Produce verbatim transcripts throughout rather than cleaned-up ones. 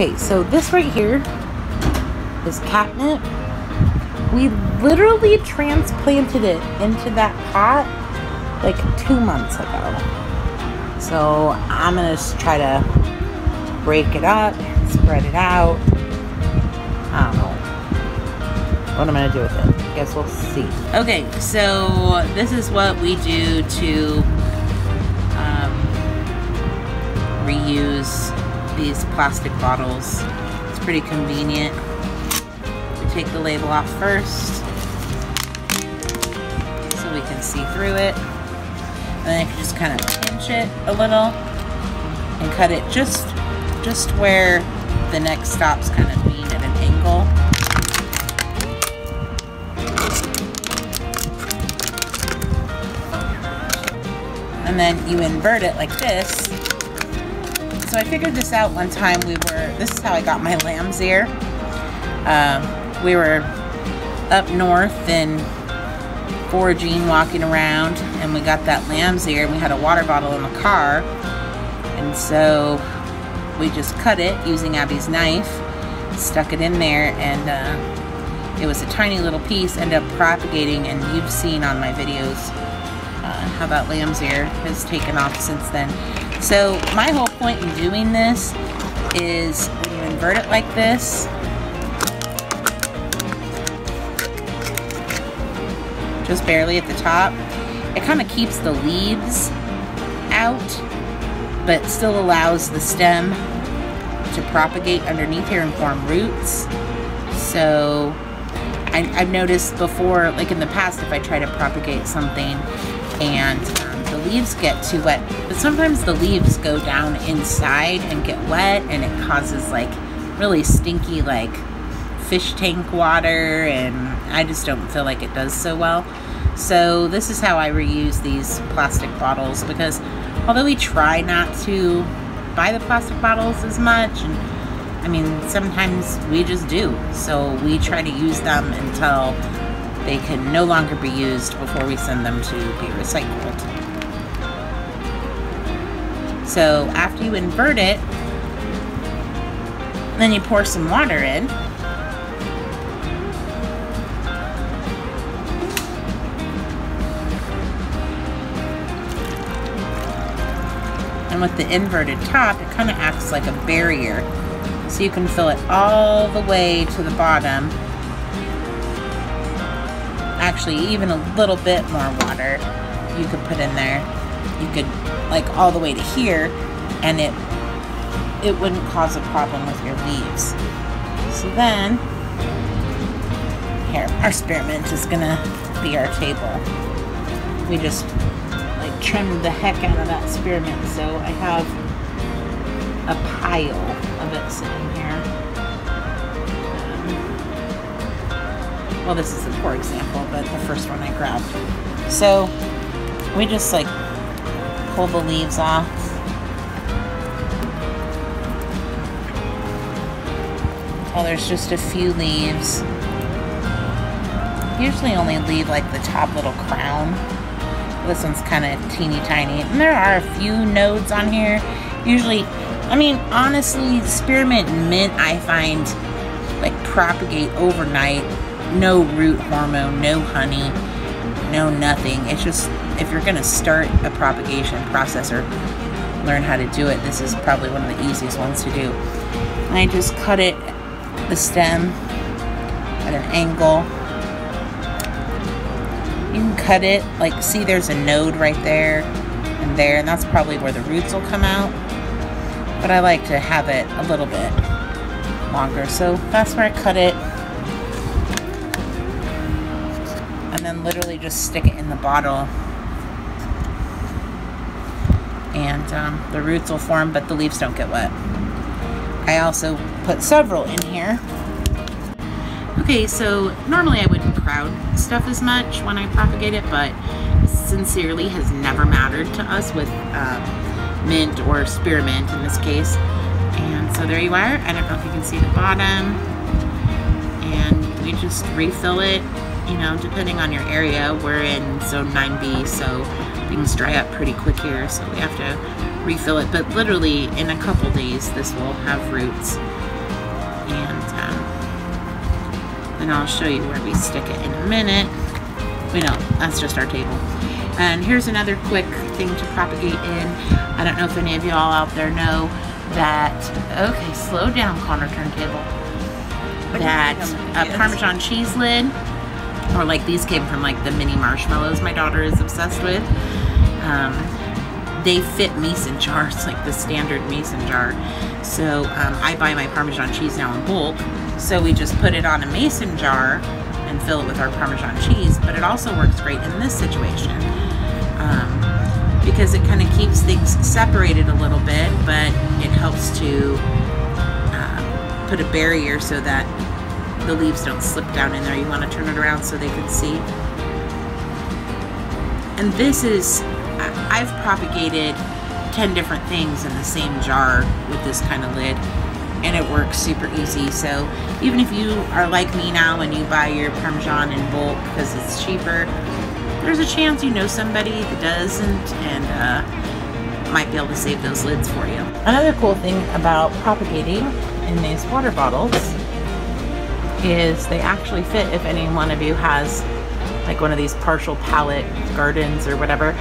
Okay, so this right here is catnip. We literally transplanted it into that pot like two months ago. So I'm gonna just try to break it up, spread it out. I don't know what I'm gonna do with it. I guess we'll see. Okay, so this is what we do to um, reuse these plastic bottles. It's pretty convenient. We take the label off first so we can see through it. And then I can just kind of pinch it a little and cut it just just where the neck stop's kind of being at an angle. And then you invert it like this. So I figured this out one time. We were, this is how I got my lamb's ear. Um, we were up north and foraging, walking around, and we got that lamb's ear, and we had a water bottle in the car. And so we just cut it using Abby's knife, stuck it in there, and uh, it was a tiny little piece, ended up propagating, and you've seen on my videos uh, how that lamb's ear has taken off since then. So my whole point in doing this is when you invert it like this, just barely at the top, it kind of keeps the leaves out, but still allows the stem to propagate underneath here and form roots. So I, I've noticed before, like in the past, if I try to propagate something and the leaves get too wet, but sometimes the leaves go down inside and get wet, and it causes like really stinky like fish tank water, and I just don't feel like it does so well. So this is how I reuse these plastic bottles, because although we try not to buy the plastic bottles as much, and I mean sometimes we just do, so we try to use them until they can no longer be used before we send them to be recycled. So after you invert it, then you pour some water in. And with the inverted top, it kind of acts like a barrier. So you can fill it all the way to the bottom. Actually, even a little bit more water you could put in there. You could, like, all the way to here, and it it wouldn't cause a problem with your leaves. So then, here, our spearmint is gonna be our table. We just, like, trimmed the heck out of that spearmint, so I have a pile of it sitting here. Um, well, this is a poor example, but the first one I grabbed. So, we just, like, pull the leaves off. Well, there's just a few leaves. Usually only leave like the top little crown. This one's kind of teeny tiny. And there are a few nodes on here. Usually, I mean, honestly, spearmint and mint, I find, like, propagate overnight. No root hormone, no honey, no nothing. It's just, if you're gonna start a propagation process or learn how to do it, this is probably one of the easiest ones to do. And I just cut it, the stem, at an angle. You can cut it, like, see there's a node right there and there, and that's probably where the roots will come out. But I like to have it a little bit longer, so that's where I cut it. And then literally just stick it in the bottle. And um, the roots will form, but the leaves don't get wet. I also put several in here. Okay, so normally I wouldn't crowd stuff as much when I propagate it, but sincerely has never mattered to us with um, mint or spearmint in this case. And so there you are. I don't know if you can see the bottom. And we just refill it, you know, depending on your area. We're in zone nine B, so things dry up pretty quick here, so we have to refill it, but literally in a couple days this will have roots. and, um, and I'll show you where we stick it in a minute. We don't, that's just our table. And here's another quick thing to propagate in. I don't know if any of y'all out there know that, okay, slow down, Connor Turntable, that a Parmesan cheese lid, or like these came from like the mini marshmallows my daughter is obsessed with. Um, they fit mason jars, like the standard mason jar. So um, I buy my Parmesan cheese now in bulk. So we just put it on a mason jar and fill it with our Parmesan cheese, but it also works great in this situation um, because it kind of keeps things separated a little bit, but it helps to uh, put a barrier so that the leaves don't slip down in there. You want to turn it around so they can see. And this is, I've propagated ten different things in the same jar with this kind of lid, and it works super easy. So even if you are like me now and you buy your Parmesan in bulk because it's cheaper, there's a chance you know somebody that doesn't, and uh, might be able to save those lids for you. Another cool thing about propagating in these water bottles is they actually fit. If any one of you has like one of these partial pallet gardens or whatever,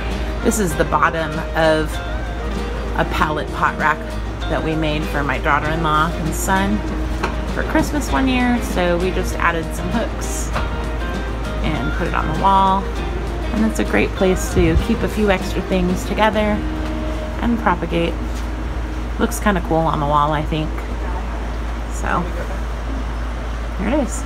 this is the bottom of a pallet pot rack that we made for my daughter-in-law and son for Christmas one year. So we just added some hooks and put it on the wall. And it's a great place to keep a few extra things together and propagate. Looks kind of cool on the wall, I think. So here it is.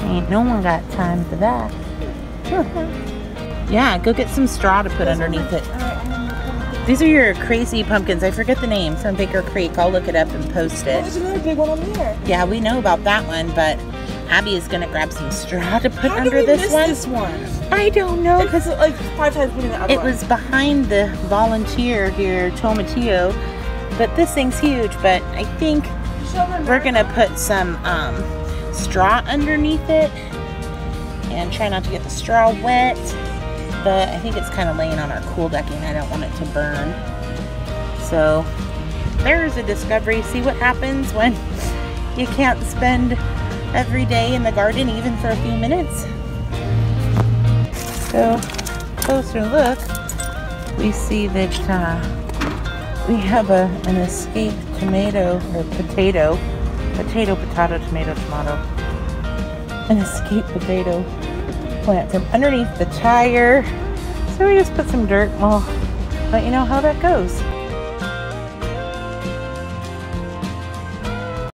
Ain't no one got time for that. Yeah, go get some straw to put underneath it. These are your crazy pumpkins. I forget the name, from Baker Creek. I'll look it up and post it. There's another big one on here. Yeah, we know about that one, but Abby is gonna grab some straw to put How under did we this, miss one. this one. I don't know, because it, like five times the other it one. was behind the volunteer here, Tomatillo. But this thing's huge. But I think we're gonna put some. Um, straw underneath it and try not to get the straw wet, but I think it's kind of laying on our cool decking. I don't want it to burn. So there's a discovery. See what happens when you can't spend every day in the garden, even for a few minutes. So closer look, we see that uh, we have a, an escaped tomato or potato. Potato, potato, tomato, tomato. An escaped potato plant from underneath the tire. So we just put some dirt. We'll let you know how that goes.